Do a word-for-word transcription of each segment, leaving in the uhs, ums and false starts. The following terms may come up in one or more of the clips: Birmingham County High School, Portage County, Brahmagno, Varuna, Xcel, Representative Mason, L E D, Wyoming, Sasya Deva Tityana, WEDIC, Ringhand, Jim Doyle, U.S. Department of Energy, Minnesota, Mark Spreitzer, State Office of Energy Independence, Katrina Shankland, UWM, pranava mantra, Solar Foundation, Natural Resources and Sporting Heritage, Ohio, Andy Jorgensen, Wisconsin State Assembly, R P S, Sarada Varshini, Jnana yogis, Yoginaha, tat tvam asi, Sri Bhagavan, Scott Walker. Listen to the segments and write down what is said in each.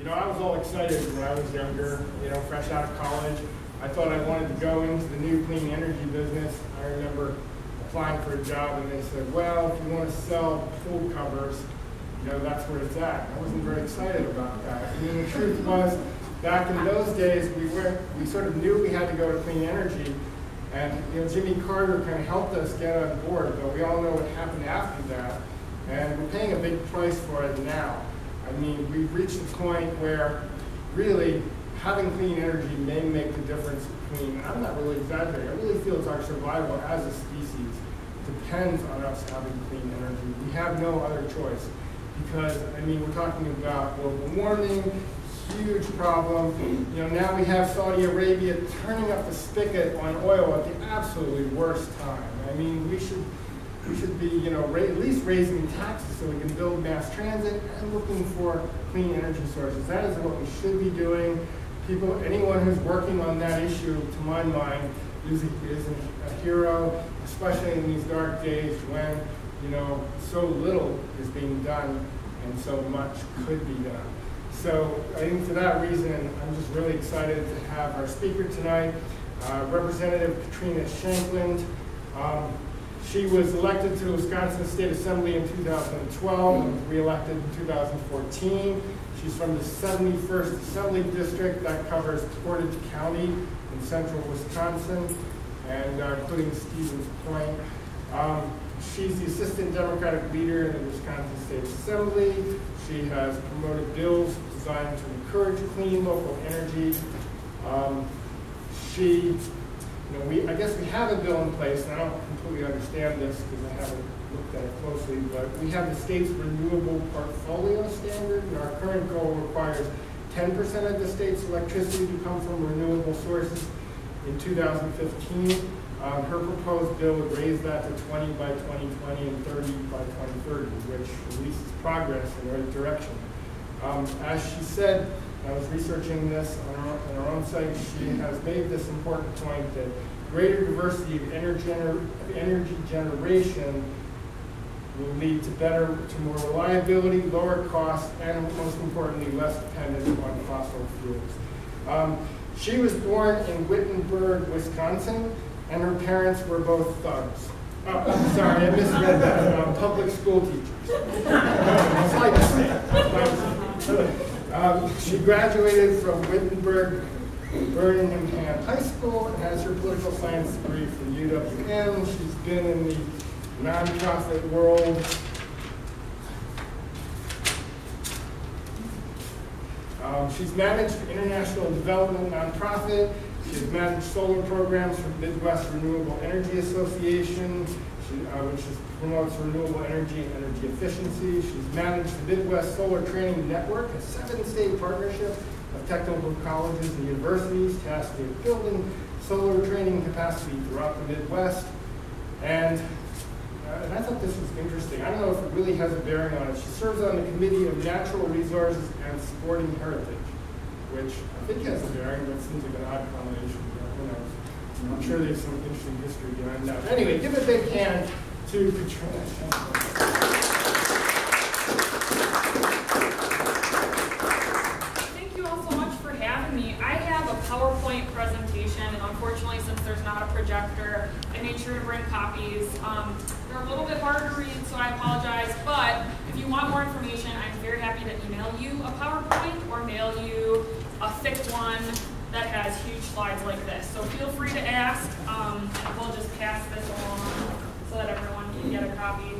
You know, I was all excited when I was younger, you know, fresh out of college. I thought I wanted to go into the new clean energy business. I remember applying for a job and they said, well, if you want to sell pool covers, you know, that's where it's at. I wasn't very excited about that. I mean, the truth was, back in those days, we were, we sort of knew we had to go to clean energy, and you know, Jimmy Carter kind of helped us get on board, but we all know what happened after that, and we're paying a big price for it now. I mean, we've reached a point where really having clean energy may make the difference between, and I'm not really exaggerating, I really feel it's our survival as a species depends on us having clean energy. We have no other choice because, I mean, we're talking about global warming, huge problem. You know, now we have Saudi Arabia turning up the spigot on oil at the absolutely worst time. I mean, we should we should be, you know, at least raising taxes so we can build mass transit and looking for clean energy sources. That is what we should be doing. People, anyone who's working on that issue, to my mind, is a, is a hero, especially in these dark days when, you know, so little is being done and so much could be done. So I think for that reason, I'm just really excited to have our speaker tonight, uh, Representative Katrina Shankland. Um, she was elected to the Wisconsin State Assembly in two thousand twelve and re-elected in two thousand fourteen. She's from the seventy-first Assembly District that covers Portage County in central Wisconsin, and uh, including Stevens Point. Um, She's the Assistant Democratic Leader in the Wisconsin State Assembly. She has promoted bills designed to encourage clean local energy. Um, she, you know, we, I guess we have a bill in place, and I don't completely understand this because I haven't looked at it closely, but we have the state's renewable portfolio standard, and our current goal requires ten percent of the state's electricity to come from renewable sources in two thousand fifteen. Um, her proposed bill would raise that to twenty by twenty twenty and thirty by twenty thirty, which at least is progress in the right direction. Um, as she said, I was researching this on her, on her own site, she has made this important point that greater diversity of energy, energy generation will lead to better, to more reliability, lower costs, and most importantly, less dependence on fossil fuels. Um, she was born in Wittenberg, Wisconsin, and her parents were both thugs. Oh, sorry, I misread that. Uh, public school teachers. um, she graduated from Wittenberg, Birmingham County High School, and has her political science degree from U W M. She's been in the nonprofit world. Um, she's managed an international development nonprofit. She's managed solar programs for Midwest Renewable Energy Association, she, uh, which is, promotes renewable energy and energy efficiency. She's managed the Midwest Solar Training Network, a seven-state partnership of technical colleges and universities tasked with building solar training capacity throughout the Midwest. And, uh, and I thought this was interesting. I don't know if it really has a bearing on it. She serves on the Committee of Natural Resources and Sporting Heritage, which I think has a bearing, but seems like an odd combination, but who knows. I'm sure there's some interesting history behind that. But anyway, give a big hand to Katrina Shankland. Thank you all so much for having me. I have a PowerPoint presentation, and unfortunately, since there's not a projector, I made sure to bring copies. Um, they're a little bit hard to read, so I apologize, but if you want more information, I'm very happy to email you a PowerPoint or mail you a thick one that has huge slides like this. So feel free to ask. Um, we'll just pass this along so that everyone can get a copy.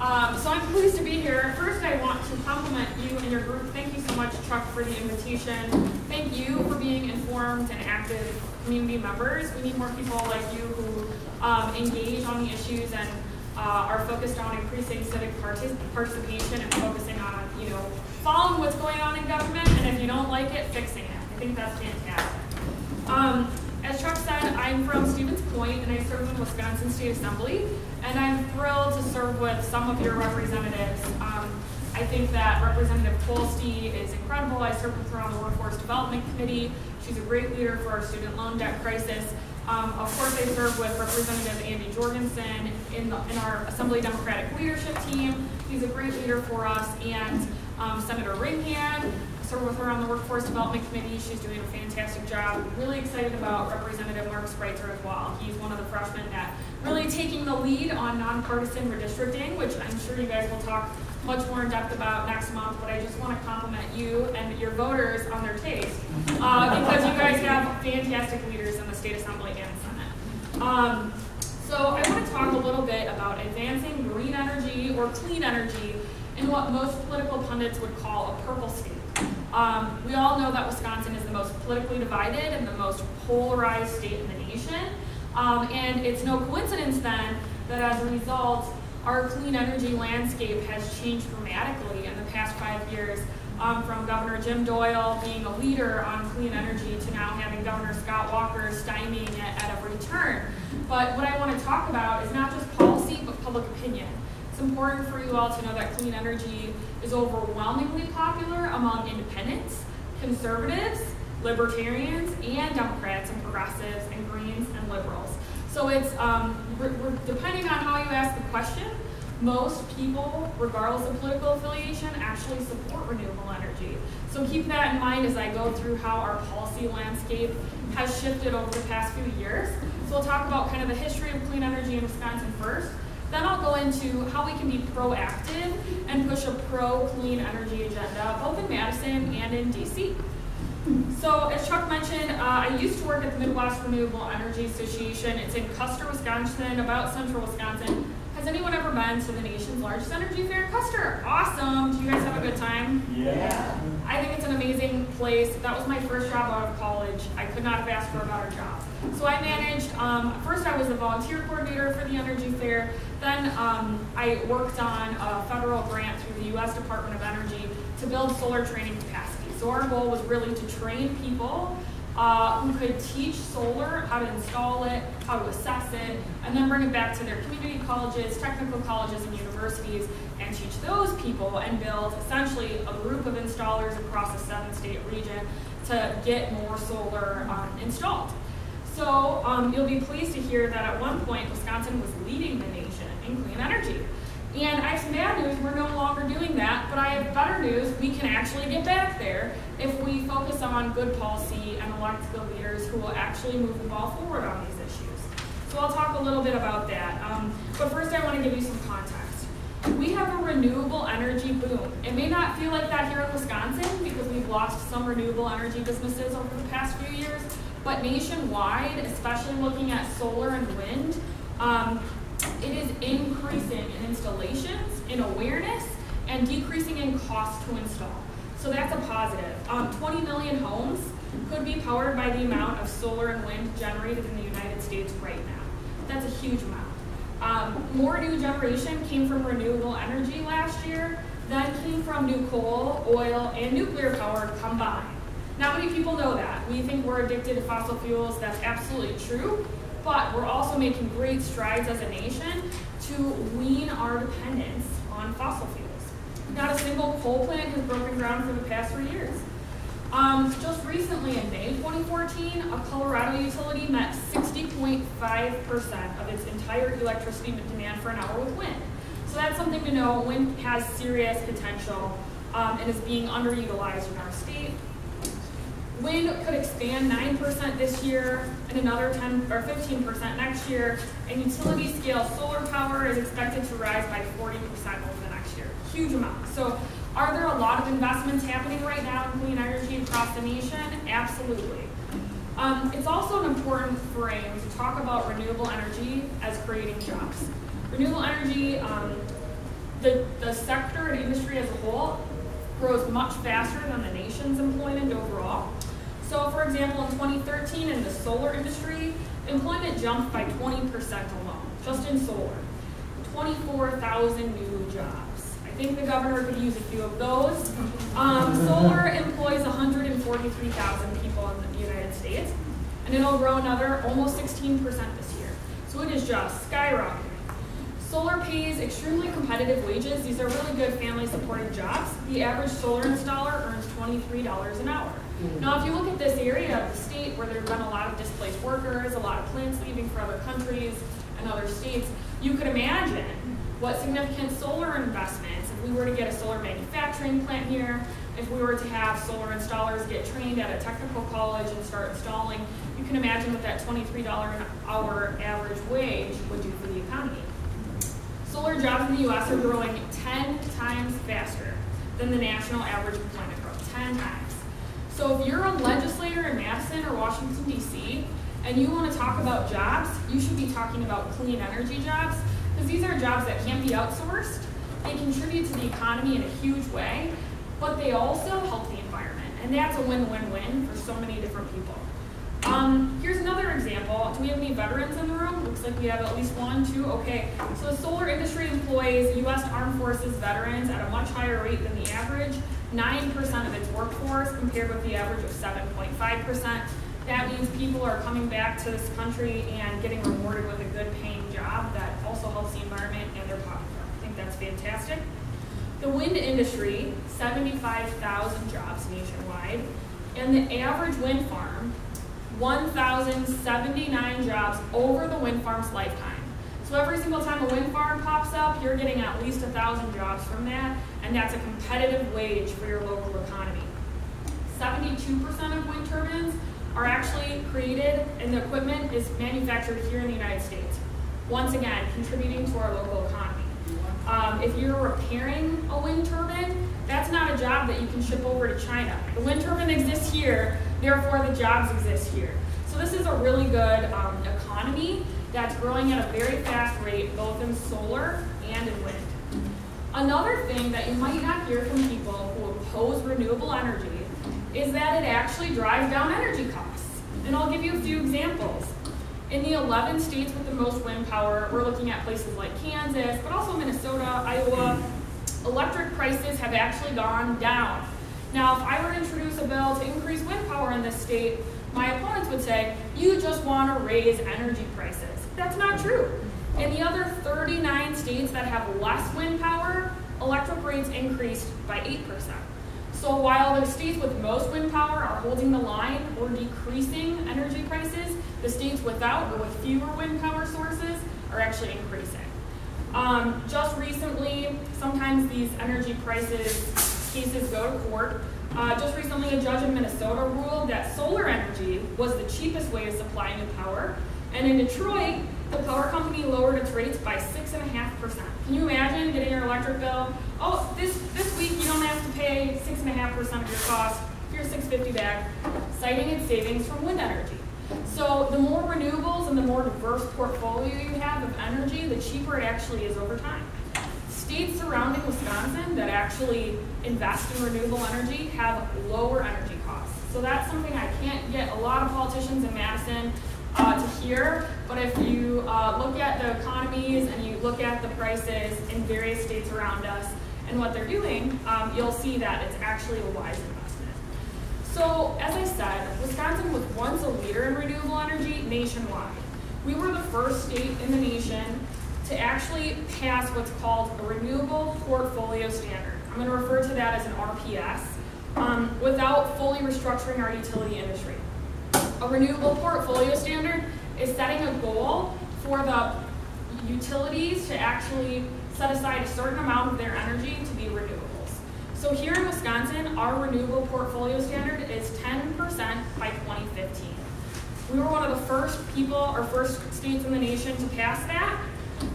Um, so I'm pleased to be here. First, I want to compliment you and your group. Thank you so much, Chuck, for the invitation. Thank you for being informed and active community members. We need more people like you who um, engage on the issues and uh, are focused on increasing civic particip participation and focusing on, you know, following what's going on in government, and if you don't like it, fixing it. I think that's fantastic. Um, as Chuck said, I'm from Stevens Point, and I serve in the Wisconsin State Assembly, and I'm thrilled to serve with some of your representatives. Um, I think that Representative Polstey is incredible. I served with her on the Workforce Development Committee. She's a great leader for our student loan debt crisis. Um, of course, I serve with Representative Andy Jorgensen in, the, in our Assembly Democratic Leadership Team. He's a great leader for us, and Um, Senator Ringhand, serve with her on the Workforce Development Committee. She's doing a fantastic job. Really excited about Representative Mark Spreitzer as well. He's one of the freshmen that really taking the lead on nonpartisan redistricting, which I'm sure you guys will talk much more in depth about next month, but I just want to compliment you and your voters on their taste, uh, because you guys have fantastic leaders in the State Assembly and Senate. Um, so I want to talk a little bit about advancing green energy or clean energy in what most political pundits would call a purple state. Um, we all know that Wisconsin is the most politically divided and the most polarized state in the nation, um, and it's no coincidence then that as a result, our clean energy landscape has changed dramatically in the past five years, um, from Governor Jim Doyle being a leader on clean energy to now having Governor Scott Walker stymieing it at every turn. But what I want to talk about is not just policy, but public opinion. It's important for you all to know that clean energy is overwhelmingly popular among independents, conservatives, libertarians, and Democrats and progressives and Greens and liberals. So it's, um, depending on how you ask the question, most people, regardless of political affiliation, actually support renewable energy. So keep that in mind as I go through how our policy landscape has shifted over the past few years. So we'll talk about kind of the history of clean energy in Wisconsin first. Then I'll go into how we can be proactive and push a pro-clean energy agenda, both in Madison and in D C. So as Chuck mentioned, uh, I used to work at the Midwest Renewable Energy Association. It's in Custer, Wisconsin, about central Wisconsin. Has anyone ever been to the nation's largest energy fair, Custer? Awesome. Do you guys have a good time? Yeah. I think it's an amazing place. That was my first job out of college. I could not have asked for a better job. So I managed, um, first I was the volunteer coordinator for the energy fair. Then um, I worked on a federal grant through the U S Department of Energy to build solar training capacity. So our goal was really to train people uh, who could teach solar, how to install it, how to assess it, and then bring it back to their community colleges, technical colleges, and universities, and teach those people and build essentially a group of installers across a seven-state region to get more solar um, installed. So um, you'll be pleased to hear that at one point, Wisconsin was leading the nation in clean energy. And I have some bad news, we're no longer doing that, but I have better news, we can actually get back there if we focus on good policy and elect the leaders who will actually move the ball forward on these issues. So I'll talk a little bit about that. Um, but first I want to give you some context. We have a renewable energy boom. It may not feel like that here in Wisconsin because we've lost some renewable energy businesses over the past few years, but nationwide, especially looking at solar and wind, um, it is increasing in installations, in awareness, and decreasing in cost to install. So that's a positive. Um, twenty million homes could be powered by the amount of solar and wind generated in the United States right now. That's a huge amount. Um, more new generation came from renewable energy last year than came from new coal, oil, and nuclear power combined. Not many people know that. We think we're addicted to fossil fuels. That's absolutely true. But we're also making great strides as a nation to wean our dependence on fossil fuels. Not a single coal plant has broken ground for the past three years. Um, just recently in May twenty fourteen, a Colorado utility met sixty point five percent of its entire electricity demand for an hour with wind. So that's something to know. Wind has serious potential um, and is being underutilized in our state. Wind could expand nine percent this year and another ten or fifteen percent next year, and utility scale solar power is expected to rise by forty percent over the next year. Huge amount. So are there a lot of investments happening right now in clean energy across the nation? Absolutely. Um, it's also an important frame to talk about renewable energy as creating jobs. Renewable energy, um, the, the sector and industry as a whole grows much faster than the nation's employment overall. So for example, in twenty thirteen in the solar industry, employment jumped by twenty percent alone, just in solar. twenty-four thousand new jobs. I think the governor could use a few of those. Um, solar employs one hundred forty-three thousand people in the United States, and it'll grow another almost sixteen percent this year. So it is just skyrocketing. Solar pays extremely competitive wages. These are really good family-supported jobs. The average solar installer earns twenty-three dollars an hour. Now, if you look at this area of the state where there have been a lot of displaced workers, a lot of plants leaving for other countries and other states, you could imagine what significant solar investments, if we were to get a solar manufacturing plant here, if we were to have solar installers get trained at a technical college and start installing, you can imagine what that twenty-three dollars an hour average wage would do for the economy. Solar jobs in the U S are growing ten times faster than the national average employment growth, ten times. So if you're a legislator in Madison or Washington, D C, and you want to talk about jobs, you should be talking about clean energy jobs, because these are jobs that can't be outsourced. They contribute to the economy in a huge way, but they also help the environment. And that's a win-win-win for so many different people. Um, here's another example. Do we have any veterans in the room? Looks like we have at least one, two. Okay, so the solar industry employs U S Armed Forces veterans at a much higher rate than the average, nine percent of its workforce compared with the average of seven point five percent. That means people are coming back to this country and getting rewarded with a good paying job that also helps the environment and their pocketbook. I think that's fantastic. The wind industry, seventy-five thousand jobs nationwide, and the average wind farm, one thousand seventy-nine jobs over the wind farm's lifetime. So every single time a wind farm pops up, you're getting at least one thousand jobs from that, and that's a competitive wage for your local economy. seventy-two percent of wind turbines are actually created, and the equipment is manufactured here in the United States. Once again, contributing to our local economy. Um, if you're repairing a wind turbine, that's not a job that you can ship over to China. The wind turbine exists here, therefore the jobs exist here. So this is a really good um, economy that's growing at a very fast rate, both in solar and in wind. Another thing that you might not hear from people who oppose renewable energy is that it actually drives down energy costs. And I'll give you a few examples. In the eleven states with the most wind power, we're looking at places like Kansas, but also Minnesota, Iowa, electric prices have actually gone down. Now, if I were to introduce a bill to increase wind power in this state, my opponents would say, you just want to raise energy prices. That's not true. In the other thirty-nine states that have less wind power, electric rates increased by eight percent. So while the states with most wind power are holding the line or decreasing energy prices, the states without or with fewer wind power sources are actually increasing. Um, just recently, sometimes these energy prices cases go to court. Uh, just recently, a judge in Minnesota ruled that solar energy was the cheapest way to supply new power. And in Detroit, the power company lowered its rates by six point five percent. Can you imagine getting your electric bill? Oh, this, this week you don't have to pay six point five percent of your cost. Here's six fifty back, citing its savings from wind energy. So the more renewables and the more diverse portfolio you have of energy, the cheaper it actually is over time. States surrounding Wisconsin that actually invest in renewable energy have lower energy costs. So that's something I can't get a lot of politicians in Madison Uh, to hear, but if you uh, look at the economies and you look at the prices in various states around us and what they're doing, um, you'll see that it's actually a wise investment. So, as I said, Wisconsin was once a leader in renewable energy nationwide. We were the first state in the nation to actually pass what's called a renewable portfolio standard. I'm going to refer to that as an R P S, um, without fully restructuring our utility industry. A renewable portfolio standard is setting a goal for the utilities to actually set aside a certain amount of their energy to be renewables. So here in Wisconsin, our renewable portfolio standard is ten percent by twenty fifteen. We were one of the first people or first states in the nation to pass that,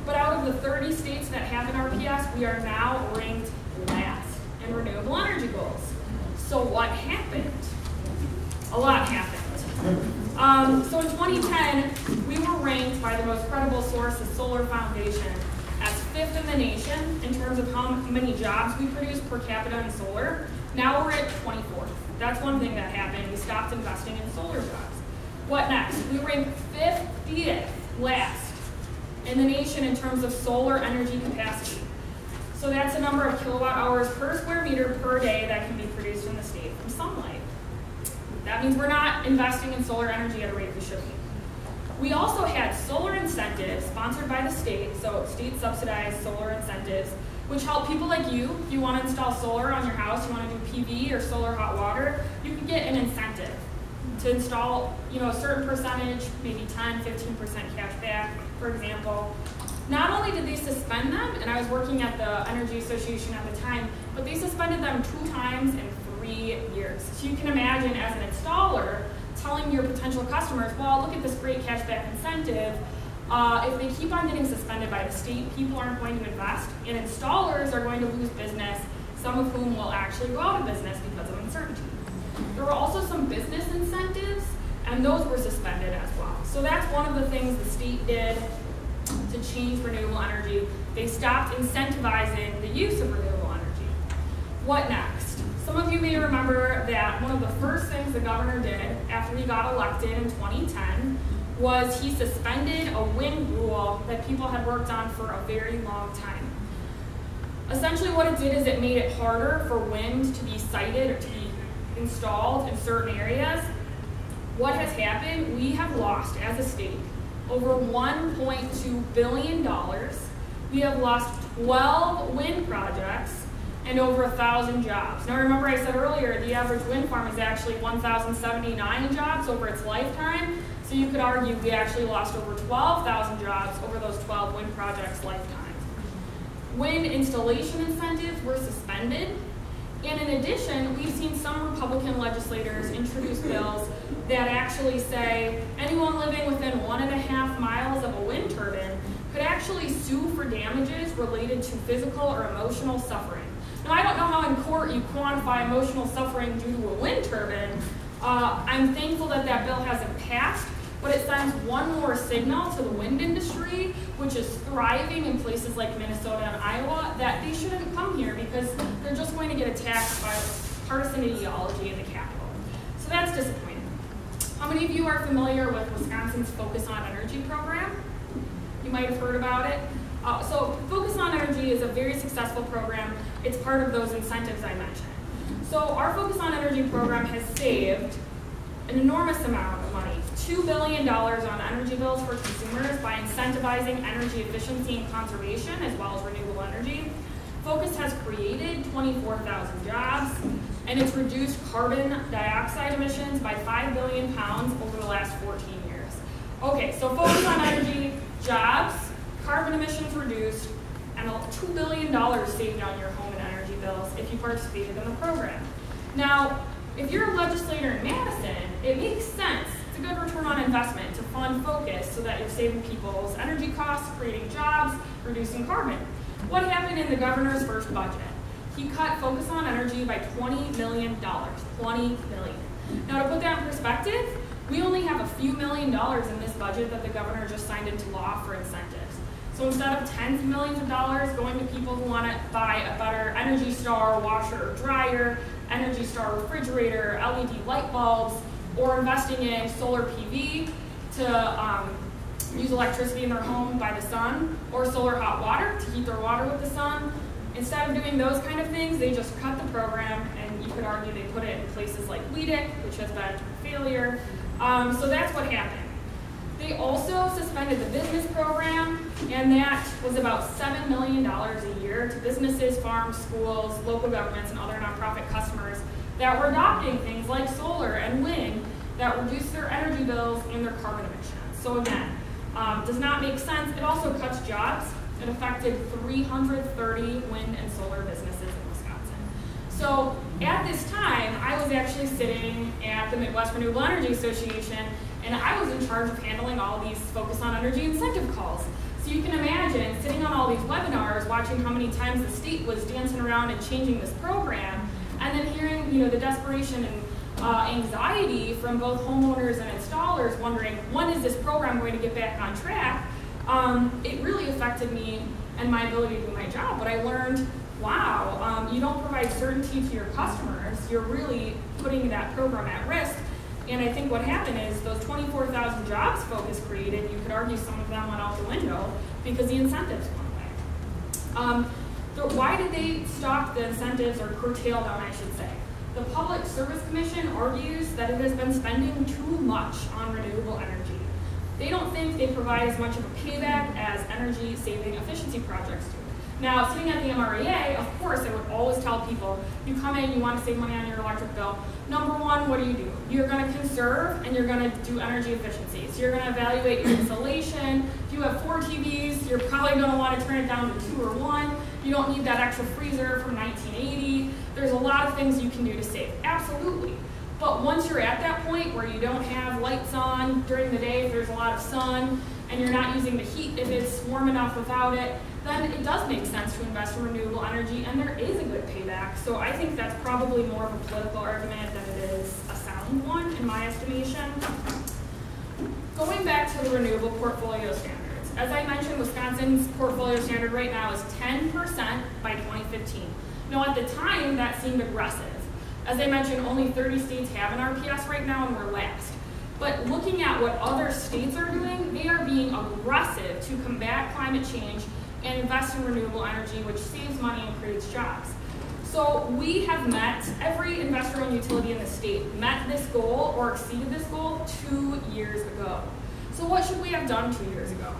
but out of the thirty states that have an R P S, we are now ranked last in renewable energy goals. So what happened? A lot happened. Um, so in twenty ten, we were ranked by the most credible source, the Solar Foundation, as fifth in the nation in terms of how many jobs we produce per capita in solar. Now we're at twenty-fourth. That's one thing that happened. We stopped investing in solar jobs. What next? We ranked fiftieth last in the nation in terms of solar energy capacity. So that's the number of kilowatt hours per square meter per day that can be produced in the state from sunlight. That means we're not investing in solar energy at a rate we should be. We also had solar incentives sponsored by the state, so state subsidized solar incentives, which help people like you. If you want to install solar on your house, you want to do P V or solar hot water, you can get an incentive to install, you know, a certain percentage, maybe ten, fifteen percent cash back, for example. Not only did they suspend them, and I was working at the Energy Association at the time, but they suspended them two times in three years. So you can imagine as an installer telling your potential customers, well, look at this great cashback incentive. Uh, if they keep on getting suspended by the state, people aren't going to invest, and installers are going to lose business, some of whom will actually go out of business because of uncertainty. There were also some business incentives, and those were suspended as well. So that's one of the things the state did to change renewable energy. They stopped incentivizing the use of renewable energy. What next? Some of you may remember that one of the first things the governor did after he got elected in twenty ten was he suspended a wind rule that people had worked on for a very long time. Essentially what it did is it made it harder for wind to be sited or to be installed in certain areas. What has happened? We have lost, as a state, over one point two billion dollars. We have lost twelve wind projects and over one thousand jobs. Now remember I said earlier, the average wind farm is actually one thousand seventy-nine jobs over its lifetime. So you could argue we actually lost over twelve thousand jobs over those twelve wind projects' lifetime. Wind installation incentives were suspended. And in addition, we've seen some Republican legislators introduce bills that actually say anyone living within one and a half miles of a wind turbine could actually sue for damages related to physical or emotional suffering. Now, I don't know how in court you quantify emotional suffering due to a wind turbine. Uh, I'm thankful that that bill hasn't passed, but it sends one more signal to the wind industry, which is thriving in places like Minnesota and Iowa, that they shouldn't come here because they're just going to get attacked by partisan ideology in the capital. So that's disappointing. How many of you are familiar with Wisconsin's Focus on Energy program? You might have heard about it. Uh, so Focus on Energy is a very successful program. It's part of those incentives I mentioned. So our Focus on Energy program has saved an enormous amount of money, two billion dollars on energy bills for consumers by incentivizing energy efficiency and conservation as well as renewable energy. Focus has created twenty-four thousand jobs, and it's reduced carbon dioxide emissions by five billion pounds over the last fourteen years. Okay, so Focus on Energy, jobs, carbon emissions reduced, and two billion dollars saved on your home and energy bills if you participated in the program. Now, if you're a legislator in Madison, it makes sense. It's a good return on investment to fund Focus so that you're saving people's energy costs, creating jobs, reducing carbon. What happened in the governor's first budget? He cut Focus on Energy by twenty million dollars, twenty million dollars. Now to put that in perspective, we only have a few million dollars in this budget that the governor just signed into law for incentives. So instead of tens of millions of dollars going to people who want to buy a better Energy Star washer or dryer, Energy Star refrigerator, L E D light bulbs, or investing in solar P V to um, use electricity in their home by the sun, or solar hot water to heat their water with the sun. Instead of doing those kind of things, they just cut the program, and you could argue they put it in places like WEDIC, which has been a failure. Um, so that's what happened. They also suspended the business program, and that was about seven million dollars a year to businesses, farms, schools, local governments, and other nonprofit customers that were adopting things like solar and wind that reduce their energy bills and their carbon emissions. So again, um, does not make sense. It also cuts jobs. It affected three hundred thirty wind and solar businesses in Wisconsin. So at this time, I was actually sitting at the Midwest Renewable Energy Association, and I was in charge of handling all these Focus on Energy incentive calls. So you can imagine sitting on all these webinars, watching how many times the state was dancing around and changing this program, and then hearing, you know, the desperation and uh, anxiety from both homeowners and installers wondering, when is this program going to get back on track? Um, it really affected me and my ability to do my job. But I learned, wow, um, you don't provide certainty to your customers. You're really putting that program at risk. And I think what happened is those twenty-four thousand jobs Focus created, you could argue some of them went out the window because the incentives went away. Um, so why did they stop the incentives, or curtail them, I should say? The Public Service Commission argues that it has been spending too much on renewable energy. They don't think they provide as much of a payback as energy-saving efficiency projects do. Now, sitting at the M R E A, of course, I would always tell people, you come in, you want to save money on your electric bill. Number one, what do you do? You're going to conserve, and you're going to do energy efficiency. So you're going to evaluate your installation. If you have four T Vs, you're probably going to want to turn it down to two or one. You don't need that extra freezer from nineteen eighty. There's a lot of things you can do to save, absolutely. But once you're at that point where you don't have lights on during the day if there's a lot of sun, and you're not using the heat if it's warm enough without it, then it does make sense to invest in renewable energy, and there is a good payback. So I think that's probably more of a political argument than it is a sound one, in my estimation. Going back to the renewable portfolio standards, as I mentioned, Wisconsin's portfolio standard right now is ten percent by twenty fifteen. Now at the time, that seemed aggressive. As I mentioned, only thirty states have an R P S right now, and we're last. But looking at what other states are doing, they are being aggressive to combat climate change and invest in renewable energy, which saves money and creates jobs. So we have met, every investor owned utility in the state met this goal or exceeded this goal two years ago. So what should we have done two years ago?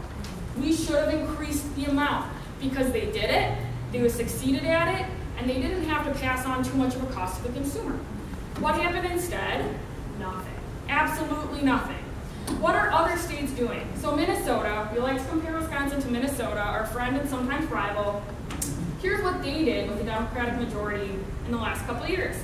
We should have increased the amount, because they did it, they succeeded at it, and they didn't have to pass on too much of a cost to the consumer. What happened instead? Nothing. Absolutely nothing. What are other states doing? So Minnesota, we like to compare Wisconsin to Minnesota, our friend and sometimes rival. Here's what they did with the Democratic majority in the last couple of years.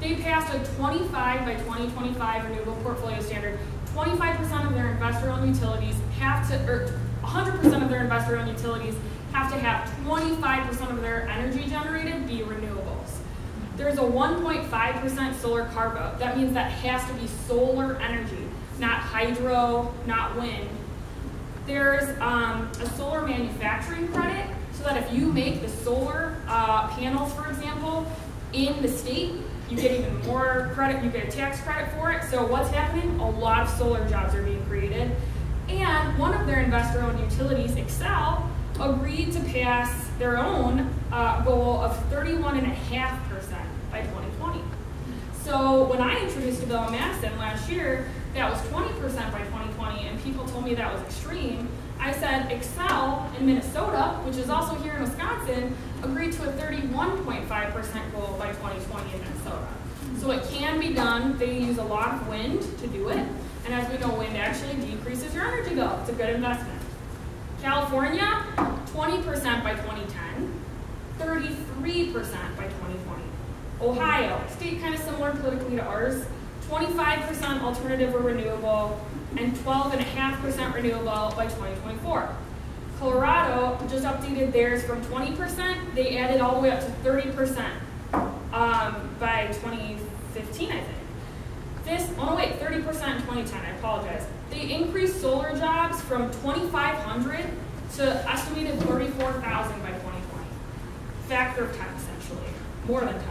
They passed a twenty-five by twenty twenty-five renewable portfolio standard. twenty-five percent of their investor-owned utilities have to, or one hundred percent of their investor-owned utilities have to have twenty-five percent of their energy generated be renewables. There's a one point five percent solar carve-out. That means that has to be solar energy, not hydro, not wind. There's um, a solar manufacturing credit, so that if you make the solar uh, panels, for example, in the state, you get even more credit, you get a tax credit for it. So what's happening? A lot of solar jobs are being created. And one of their investor-owned utilities, Xcel, agreed to pass their own uh, goal of thirty-one point five percent. by twenty twenty. So when I introduced the bill in Madison last year, that was twenty percent by twenty twenty, and people told me that was extreme. I said Xcel in Minnesota, which is also here in Wisconsin, agreed to a thirty-one point five percent goal by twenty twenty in Minnesota. So it can be done. They use a lot of wind to do it, and as we know, wind actually decreases your energy bill. It's a good investment. California, twenty percent by twenty ten, thirty-three percent by twenty twenty. Ohio, state kind of similar politically to ours, twenty-five percent alternative or renewable, and twelve point five percent renewable by twenty twenty-four. Colorado just updated theirs from twenty percent, they added all the way up to thirty percent um, by twenty fifteen, I think. This, oh wait, thirty percent in twenty ten, I apologize. They increased solar jobs from twenty-five hundred to estimated thirty-four thousand by twenty twenty. Factor of ten, essentially, more than ten.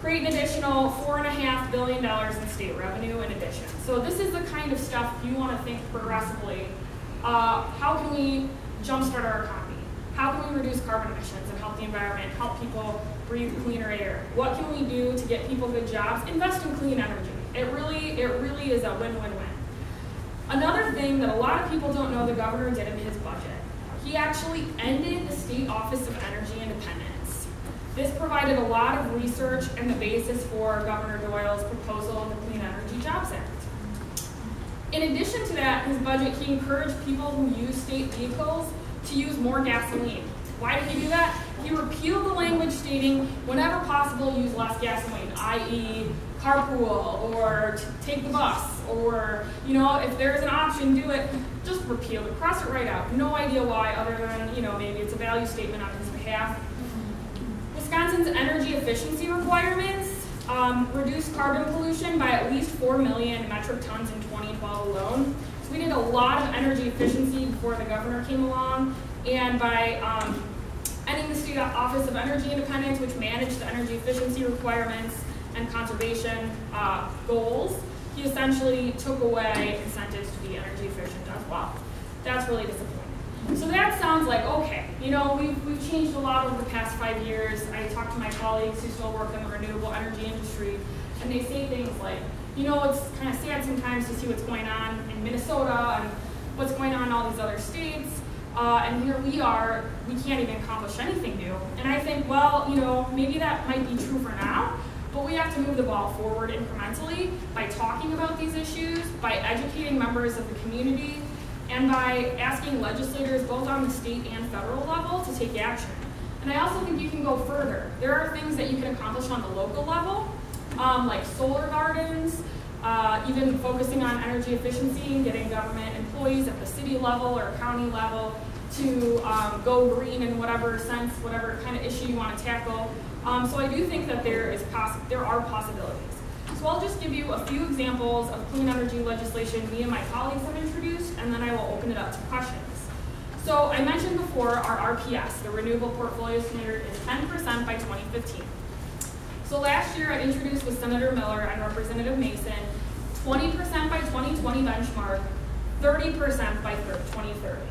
Create an additional four point five billion dollars in state revenue in addition. So this is the kind of stuff you want to think progressively. Uh, how can we jumpstart our economy? How can we reduce carbon emissions and help the environment, help people breathe cleaner air? What can we do to get people good jobs? Invest in clean energy. It really, it really is a win-win-win. Another thing that a lot of people don't know the governor did in his budget, he actually ended the State Office of Energy Independence. This provided a lot of research and the basis for Governor Doyle's proposal of the Clean Energy Jobs Act. In addition to that, his budget, he encouraged people who use state vehicles to use more gasoline. Why did he do that? He repealed the language stating, whenever possible, use less gasoline, that is carpool, or take the bus, or, you know, if there's an option, do it. Just repeal it, cross it right out. No idea why, other than, you know, maybe it's a value statement on his behalf. Wisconsin's energy efficiency requirements um, reduced carbon pollution by at least four million metric tons in twenty twelve alone. So we did a lot of energy efficiency before the governor came along, and by um, ending the State Office of Energy Independence, which managed the energy efficiency requirements and conservation uh, goals, he essentially took away incentives to be energy efficient as well. That's really disappointing. So that sounds like, okay, you know, we've, we've changed a lot over the past five years. I talked to my colleagues who still work in the renewable energy industry, and they say things like, you know, it's kind of sad sometimes to see what's going on in Minnesota and what's going on in all these other states, uh, and here we are, we can't even accomplish anything new. And I think, well, you know, maybe that might be true for now, but we have to move the ball forward incrementally by talking about these issues, by educating members of the community, and by asking legislators both on the state and federal level to take action. And I also think you can go further. There are things that you can accomplish on the local level, um, like solar gardens, uh, even focusing on energy efficiency and getting government employees at the city level or county level to um, go green in whatever sense, whatever kind of issue you want to tackle. Um, so I do think that there is poss there are possibilities. So I'll just give you a few examples of clean energy legislation me and my colleagues have introduced, and then I will open it up to questions. So I mentioned before our R P S, the Renewable Portfolio Standard, is ten percent by twenty fifteen. So last year I introduced with Senator Miller and Representative Mason, twenty percent by twenty twenty benchmark, thirty percent by twenty thirty.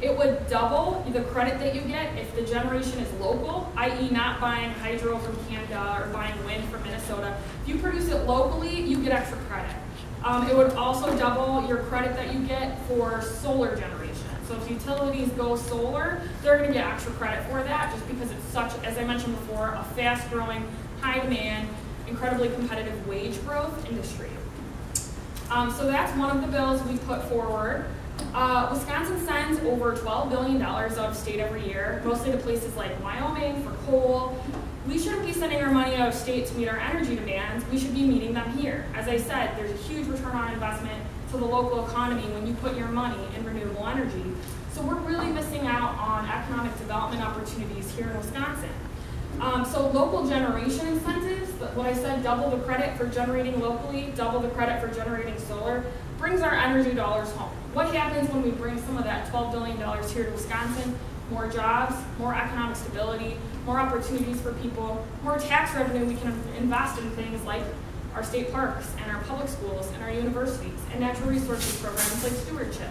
It would double the credit that you get if the generation is local, that is not buying hydro from Canada or buying wind from Minnesota. If you produce it locally, you get extra credit. Um, it would also double your credit that you get for solar generation. So if utilities go solar, they're gonna get extra credit for that just because it's such, as I mentioned before, a fast-growing, high-demand, incredibly competitive wage growth industry. Um, so that's one of the bills we put forward. Uh, Wisconsin sends over twelve billion dollars out of state every year, mostly to places like Wyoming for coal. We shouldn't be sending our money out of state to meet our energy demands. We should be meeting them here. As I said, there's a huge return on investment to the local economy when you put your money in renewable energy. So we're really missing out on economic development opportunities here in Wisconsin. Um, so local generation incentives, what I said, double the credit for generating locally, double the credit for generating solar, brings our energy dollars home. What happens when we bring some of that twelve billion dollars here to Wisconsin? More jobs, more economic stability, more opportunities for people, more tax revenue we can invest in things like our state parks and our public schools and our universities and natural resources programs like stewardship.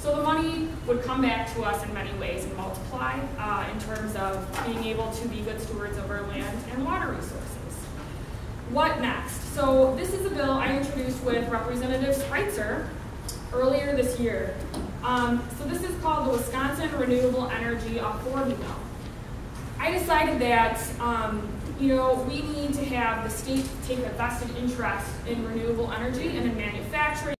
So the money would come back to us in many ways and multiply uh, in terms of being able to be good stewards of our land and water resources. What next? So this is a bill I introduced with Representative Spreitzer earlier this year. Um, so this is called the Wisconsin Renewable Energy Authority Bill. I decided that um, you know, we need to have the state take a vested interest in renewable energy and in manufacturing